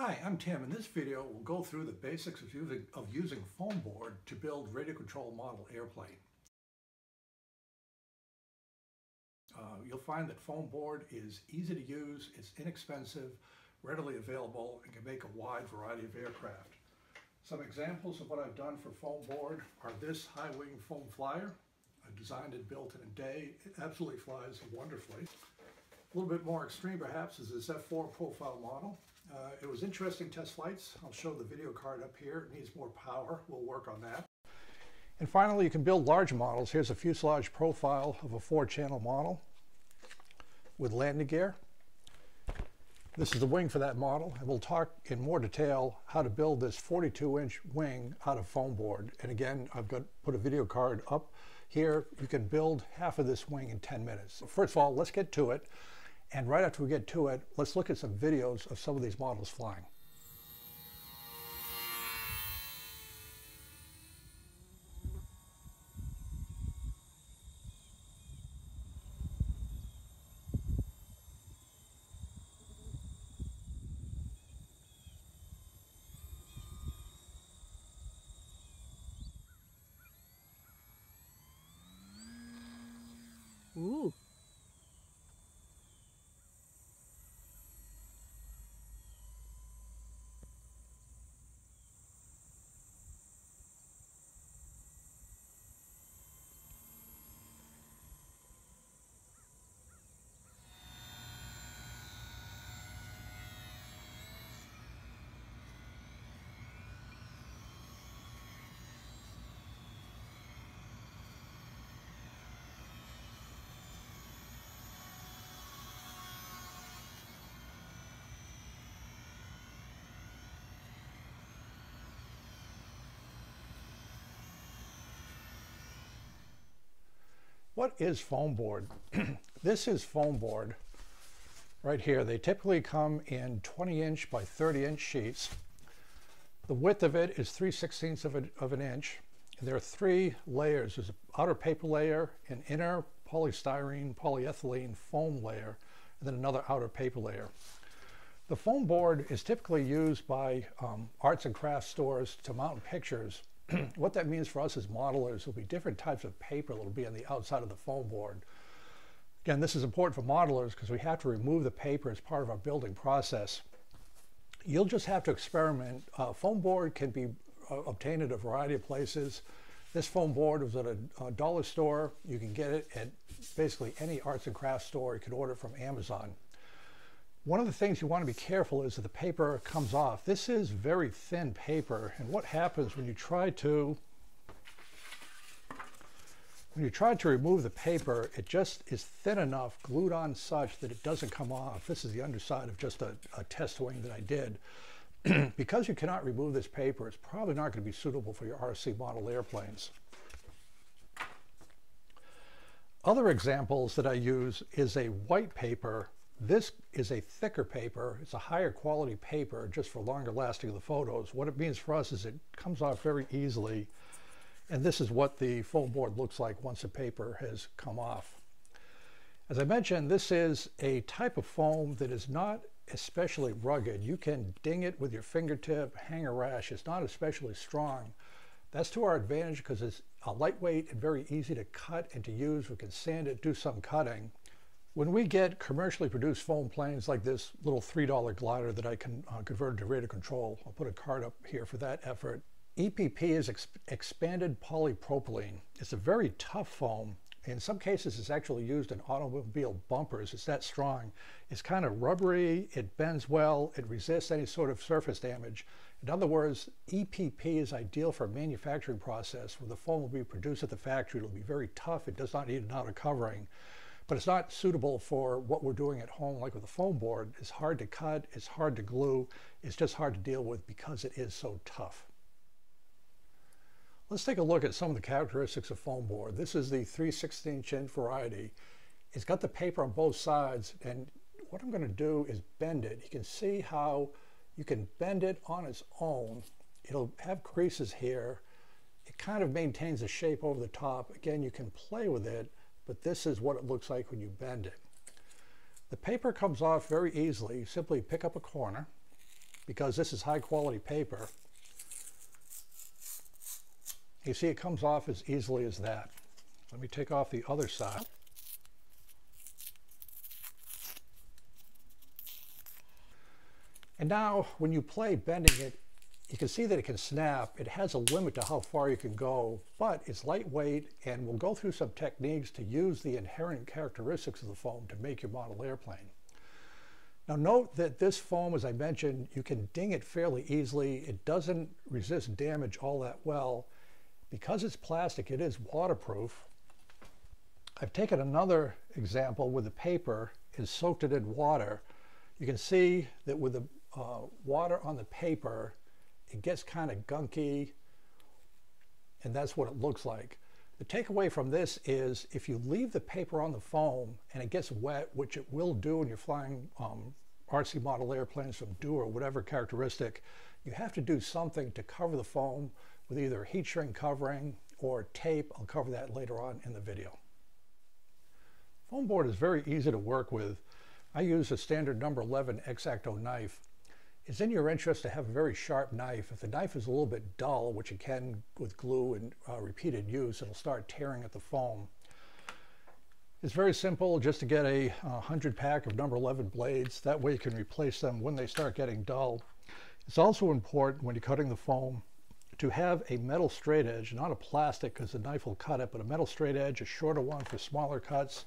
Hi, I'm Tim, and this video will go through the basics of using foam board to build radio control model airplane. You'll find that foam board is easy to use, it's inexpensive, readily available, and can make a wide variety of aircraft. Some examples of what I've done for foam board are this high-wing foam flyer. I designed and built it in a day. It absolutely flies wonderfully. A little bit more extreme, perhaps, is this F-4 profile model. It was interesting test flights. I'll show the video card up here. It needs more power. We'll work on that. And finally, you can build large models. Here's a fuselage profile of a 4-channel model with landing gear. This is the wing for that model, and we'll talk in more detail how to build this 42-inch wing out of foam board. And again, I've put a video card up here. You can build half of this wing in 10 minutes. First of all, let's get to it. And right after we get to it, let's look at some videos of some of these models flying. Ooh. What is foam board? This is foam board right here. They typically come in 20-inch by 30-inch sheets. The width of it is 3/16 of an inch. And there are three layers. There's an outer paper layer, an inner polystyrene, polyethylene foam layer, and then another outer paper layer. The foam board is typically used by arts and crafts stores to mount pictures. What that means for us as modelers will be different types of paper that will be on the outside of the foam board. Again, this is important for modelers because we have to remove the paper as part of our building process. You'll just have to experiment. Foam board can be obtained at a variety of places. This foam board was at a dollar store. You can get it at basically any arts and crafts store. You can order it from Amazon. One of the things you want to be careful is that the paper comes off. This is very thin paper, and what happens when you try to remove the paper, it just is thin enough, glued on such that it doesn't come off. This is the underside of just a test wing that I did. Because you cannot remove this paper, it's probably not going to be suitable for your RC model airplanes. Other examples that I use is a white paper. This is a thicker paper. It's a higher quality paper just for longer lasting of the photos. What it means for us is it comes off very easily. And this is what the foam board looks like once the paper has come off. As I mentioned, this is a type of foam that is not especially rugged. You can ding it with your fingertip, hang a rash. It's not especially strong. That's to our advantage because it's lightweight and very easy to cut and to use. We can sand it, do some cutting. When we get commercially produced foam planes like this little $3 glider that I can convert to radio control, I'll put a card up here for that effort. EPP is expanded polypropylene. It's a very tough foam. In some cases, it's actually used in automobile bumpers. It's that strong. It's kind of rubbery. It bends well. It resists any sort of surface damage. In other words, EPP is ideal for a manufacturing process where the foam will be produced at the factory. It'll be very tough. It does not need an outer covering. But it's not suitable for what we're doing at home, like with a foam board. It's hard to cut, it's hard to glue, it's just hard to deal with because it is so tough. Let's take a look at some of the characteristics of foam board. This is the 3/16 inch variety. It's got the paper on both sides, and what I'm going to do is bend it. You can see how you can bend it on its own. It'll have creases here. It kind of maintains the shape over the top. Again, you can play with it. But this is what it looks like when you bend it. The paper comes off very easily. You simply pick up a corner, because this is high quality paper. You see, it comes off as easily as that. Let me take off the other side. And now when you play bending it, you can see that it can snap. It has a limit to how far you can go, but it's lightweight, and we'll go through some techniques to use the inherent characteristics of the foam to make your model airplane. Now note that this foam, as I mentioned, you can ding it fairly easily. It doesn't resist damage all that well. Because it's plastic, it is waterproof. I've taken another example where the paper is soaked in water. You can see that with the water on the paper, it gets kind of gunky, and that's what it looks like. The takeaway from this is if you leave the paper on the foam and it gets wet, which it will do when you're flying RC model airplanes from Dew or whatever characteristic, you have to do something to cover the foam with either heat shrink covering or tape. I'll cover that later on in the video. Foam board is very easy to work with. I use a standard number 11 X-Acto knife. It's in your interest to have a very sharp knife. If the knife is a little bit dull, which it can with glue and repeated use, it'll start tearing at the foam. It's very simple just to get a 100 pack of number 11 blades. That way you can replace them when they start getting dull. It's also important when you're cutting the foam to have a metal straight edge, not a plastic because the knife will cut it, but a metal straight edge, a shorter one for smaller cuts,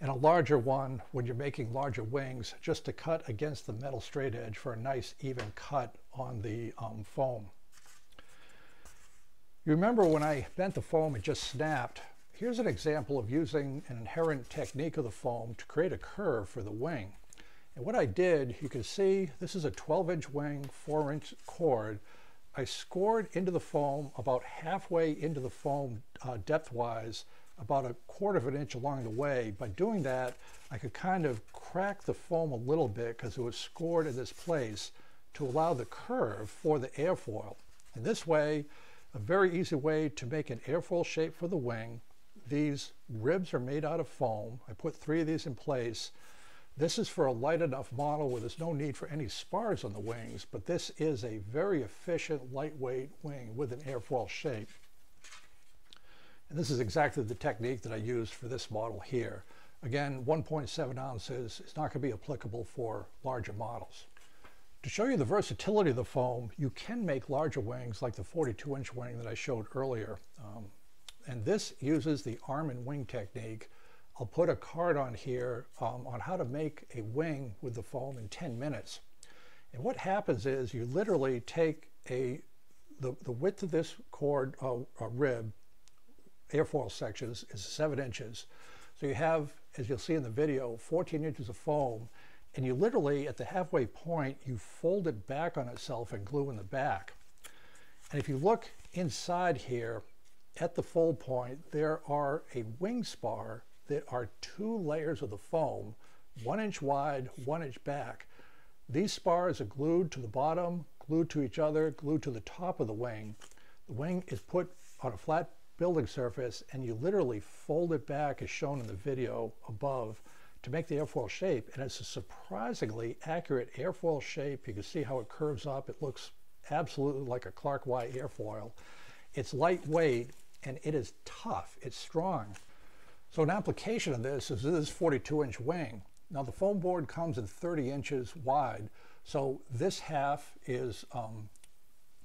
and a larger one when you're making larger wings, just to cut against the metal straight edge for a nice even cut on the foam. You remember when I bent the foam, it just snapped. Here's an example of using an inherent technique of the foam to create a curve for the wing. And what I did, you can see this is a 12-inch wing, 4-inch chord. I scored into the foam about halfway into the foam depth-wise, about a quarter of an inch along the way. By doing that, I could kind of crack the foam a little bit because it was scored in this place to allow the curve for the airfoil. And this way, a very easy way to make an airfoil shape for the wing. These ribs are made out of foam. I put 3 of these in place. This is for a light enough model where there's no need for any spars on the wings, but this is a very efficient, lightweight wing with an airfoil shape. And this is exactly the technique that I used for this model here. Again, 1.7 ounces is not going to be applicable for larger models. To show you the versatility of the foam, you can make larger wings like the 42-inch wing that I showed earlier. And this uses the arm and wing technique. I'll put a card on here on how to make a wing with the foam in 10 minutes. And what happens is you literally take the width of this cord rib, airfoil sections, is 7 inches. So you have, as you'll see in the video, 14 inches of foam, and you literally at the halfway point you fold it back on itself and glue in the back. And if you look inside here at the fold point, there are a wing spar that are 2 layers of the foam, 1 inch wide, 1 inch back. These spars are glued to the bottom, glued to each other, glued to the top of the wing. The wing is put on a flat building surface and you literally fold it back as shown in the video above to make the airfoil shape, and it's a surprisingly accurate airfoil shape. You can see how it curves up. It looks absolutely like a Clark Y airfoil. It's lightweight and it is tough, it's strong. So an application of this is this 42-inch wing. Now the foam board comes in 30 inches wide, so this half is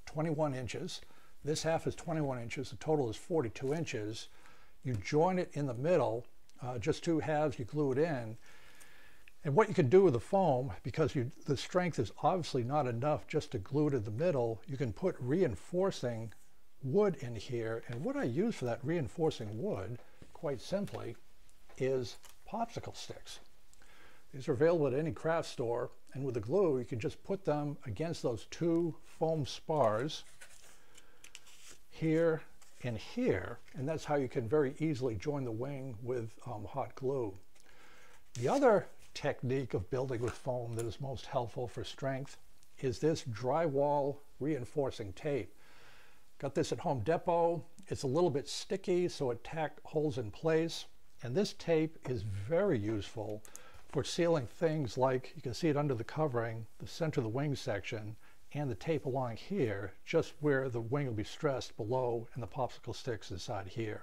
21 inches. This half is 21 inches, the total is 42 inches. You join it in the middle, just 2 halves, you glue it in. And what you can do with the foam, because the strength is obviously not enough just to glue it in the middle, you can put reinforcing wood in here. And what I use for that reinforcing wood, quite simply, is popsicle sticks. These are available at any craft store. And with the glue, you can just put them against those 2 foam spars here and here, and that's how you can very easily join the wing with hot glue. The other technique of building with foam that is most helpful for strength is this drywall reinforcing tape. Got this at Home Depot. It's a little bit sticky, so it tack holes in place, and this tape is very useful for sealing things like, you can see it under the covering, the center of the wing section, and the tape along here, just where the wing will be stressed below and the popsicle sticks inside here.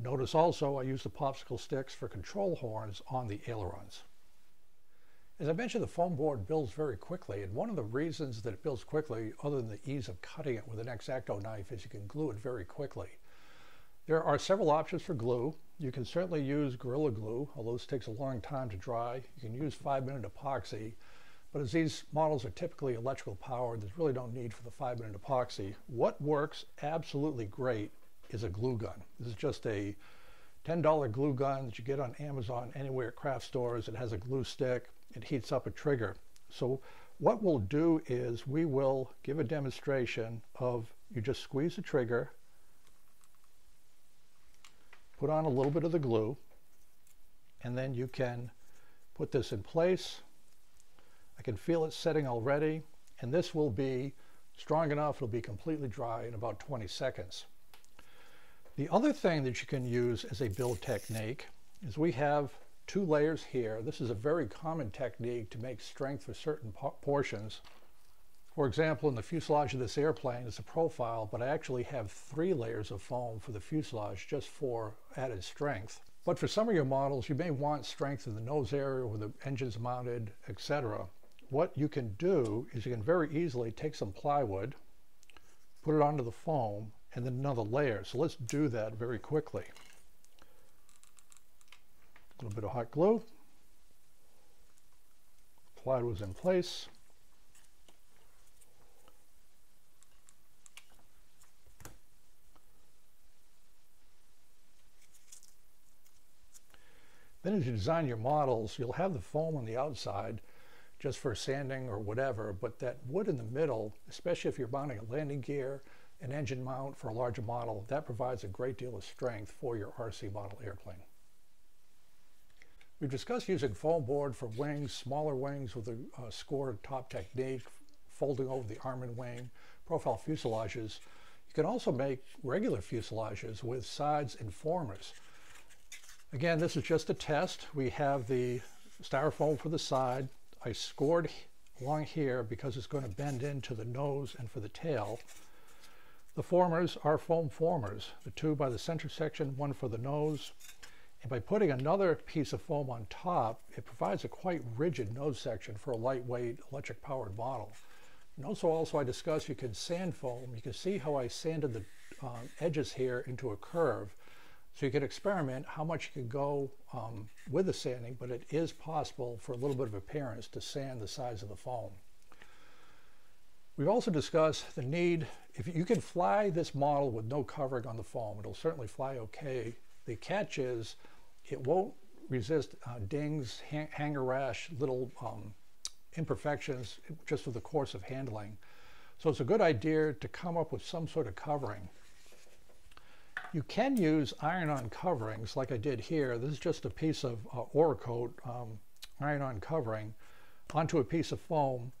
Notice also I use the popsicle sticks for control horns on the ailerons. As I mentioned, the foam board builds very quickly, and one of the reasons that it builds quickly, other than the ease of cutting it with an X-Acto knife, is you can glue it very quickly. There are several options for glue. You can certainly use Gorilla Glue, although this takes a long time to dry. You can use 5-minute epoxy, but as these models are typically electrical powered, there's really no need for the 5-minute epoxy. What works absolutely great is a glue gun. This is just a $10 glue gun that you get on Amazon, anywhere at craft stores. It has a glue stick. It heats up a trigger. So what we'll do is we will give a demonstration of, you just squeeze the trigger, put on a little bit of the glue, and then you can put this in place. I can feel it setting already, and this will be strong enough, it'll be completely dry in about 20 seconds. The other thing that you can use as a build technique is we have two layers here. This is a very common technique to make strength for certain portions. For example, in the fuselage of this airplane, it's a profile, but I actually have 3 layers of foam for the fuselage just for added strength. But for some of your models, you may want strength in the nose area where the engine's mounted, etc. What you can do is you can very easily take some plywood, put it onto the foam, and then another layer. So let's do that very quickly. A little bit of hot glue, plywood's in place, then as you design your models, you'll have the foam on the outside just for sanding or whatever, but that wood in the middle, especially if you're mounting a landing gear, an engine mount for a larger model, that provides a great deal of strength for your RC model airplane. We've discussed using foam board for wings, smaller wings with a scored top technique, folding over the arm and wing, profile fuselages. You can also make regular fuselages with sides and formers. Again, this is just a test. We have the styrofoam for the side. I scored along here because it's going to bend into the nose and for the tail. The formers are foam formers, the 2 by the center section, 1 for the nose. And by putting another piece of foam on top, it provides a quite rigid nose section for a lightweight electric powered model. And also I discussed you can sand foam. You can see how I sanded the edges here into a curve. So you can experiment how much you can go with the sanding, but it is possible for a little bit of appearance to sand the sides of the foam. We've also discussed the need, if you can fly this model with no covering on the foam, it'll certainly fly okay. The catch is it won't resist dings, hanger rash, little imperfections just with the course of handling. So it's a good idea to come up with some sort of covering. You can use iron-on coverings like I did here. This is just a piece of Oracoat iron-on covering onto a piece of foam.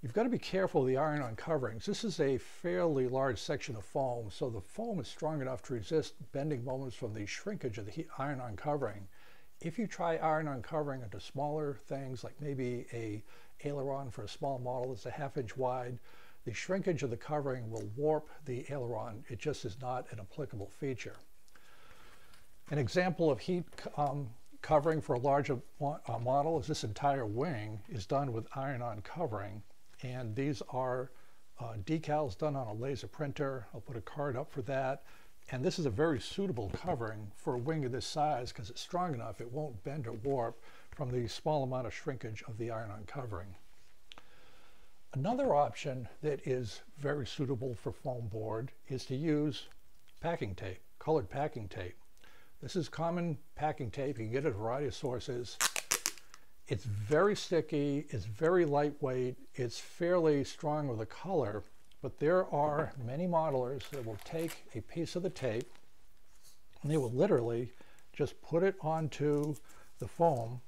You've got to be careful of the iron-on coverings. This is a fairly large section of foam, so the foam is strong enough to resist bending moments from the shrinkage of the iron-on covering. If you try iron-on covering into smaller things, like maybe a aileron for a small model that's a half-inch wide, the shrinkage of the covering will warp the aileron. It just is not an applicable feature. An example of heat covering for a larger model is this entire wing is done with iron-on covering. And these are decals done on a laser printer. I'll put a card up for that. And this is a very suitable covering for a wing of this size because it's strong enough. It won't bend or warp from the small amount of shrinkage of the iron-on covering. Another option that is very suitable for foam board is to use packing tape, colored packing tape. This is common packing tape. You can get it at a variety of sources. It's very sticky, it's very lightweight, it's fairly strong with a color, but there are many modelers that will take a piece of the tape and they will literally just put it onto the foam,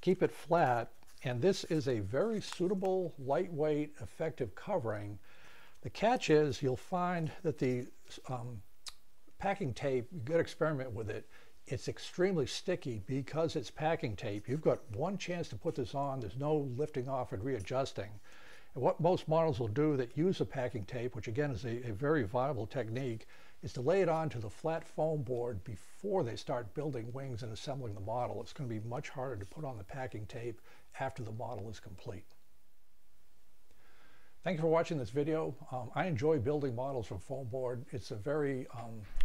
keep it flat, and this is a very suitable, lightweight, effective covering. The catch is you'll find that the packing tape, you gotta experiment with it. It's extremely sticky because it's packing tape. You've got one chance to put this on. There's no lifting off and readjusting. And what most models will do that use a packing tape, which again is a very viable technique, is to lay it onto the flat foam board before they start building wings and assembling the model. It's going to be much harder to put on the packing tape after the model is complete. Thank you for watching this video. I enjoy building models from foam board. It's a very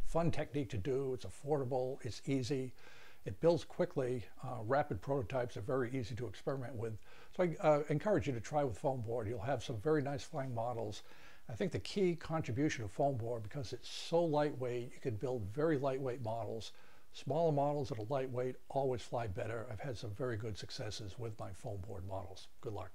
fun technique to do. It's affordable, it's easy. It builds quickly. Rapid prototypes are very easy to experiment with. So I encourage you to try with foam board. You'll have some very nice flying models. I think the key contribution of foam board, because it's so lightweight, you can build very lightweight models. Smaller models that are lightweight always fly better. I've had some very good successes with my foam board models. Good luck.